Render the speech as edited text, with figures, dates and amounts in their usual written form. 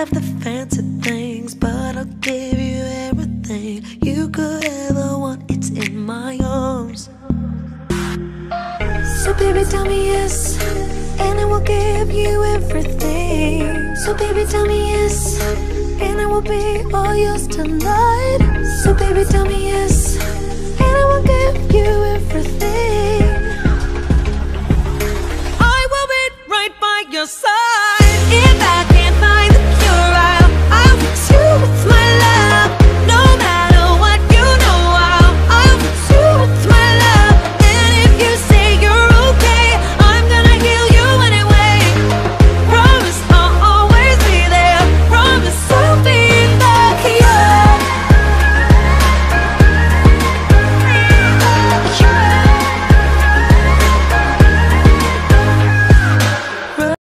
have the fancy things, but I'll give you everything you could ever want. It's in my arms. So baby, tell me yes, and I will give you everything. So baby, tell me yes, and I will be all yours tonight. So baby, tell me yes, and I will give you everything. I will be right by your side. If I